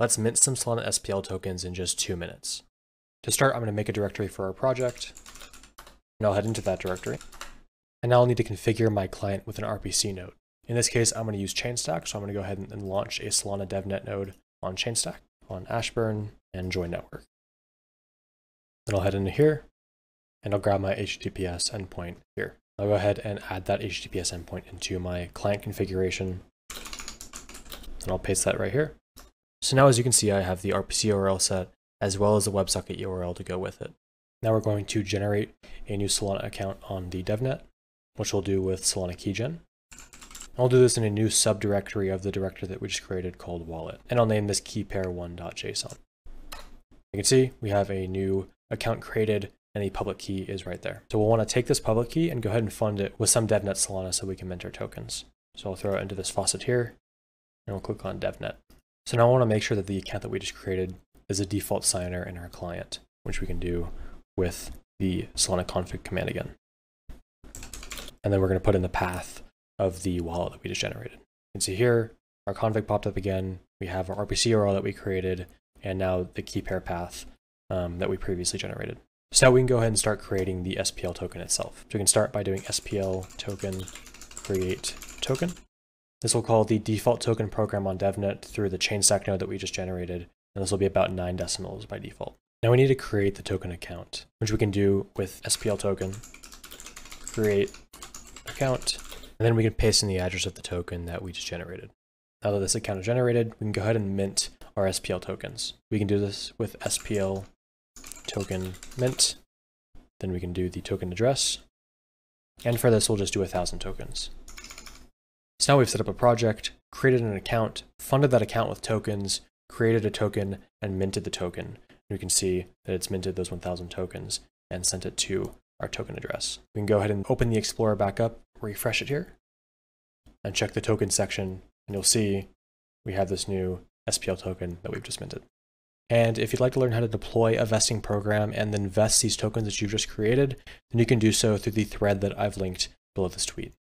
Let's mint some Solana SPL tokens in just 2 minutes. To start, I'm going to make a directory for our project, and I'll head into that directory. And now I'll need to configure my client with an RPC node. In this case, I'm going to use Chainstack, so I'm going to go ahead and launch a Solana DevNet node on Chainstack, on Ashburn, and join network. Then I'll head into here, and I'll grab my HTTPS endpoint here. I'll go ahead and add that HTTPS endpoint into my client configuration, and I'll paste that right here. So now, as you can see, I have the RPC URL set, as well as the WebSocket URL to go with it. Now we're going to generate a new Solana account on the DevNet, which we'll do with Solana Keygen. I'll do this in a new subdirectory of the directory that we just created called wallet, and I'll name this keypair1.json. You can see we have a new account created, and the public key is right there. So we'll want to take this public key and go ahead and fund it with some DevNet Solana so we can mint our tokens. So I'll throw it into this faucet here, and we'll click on DevNet. So now I want to make sure that the account that we just created is a default signer in our client, which we can do with the Solana config command again. And then we're going to put in the path of the wallet that we just generated. You can see here, our config popped up again. We have our RPC URL that we created, and now the key pair path that we previously generated. So now we can go ahead and start creating the SPL token itself. So we can start by doing SPL token create token. This will call the default token program on DevNet through the Chainstack node that we just generated, and this will be about 9 decimals by default. Now we need to create the token account, which we can do with SPL token create account, and then we can paste in the address of the token that we just generated. Now that this account is generated, we can go ahead and mint our SPL tokens. We can do this with SPL token mint, then we can do the token address, and for this we'll just do 1,000 tokens. So now we've set up a project, created an account, funded that account with tokens, created a token, and minted the token. And we can see that it's minted those 1,000 tokens and sent it to our token address. We can go ahead and open the Explorer back up, refresh it here, and check the token section, and you'll see we have this new SPL token that we've just minted. And if you'd like to learn how to deploy a vesting program and then vest these tokens that you've just created, then you can do so through the thread that I've linked below this tweet.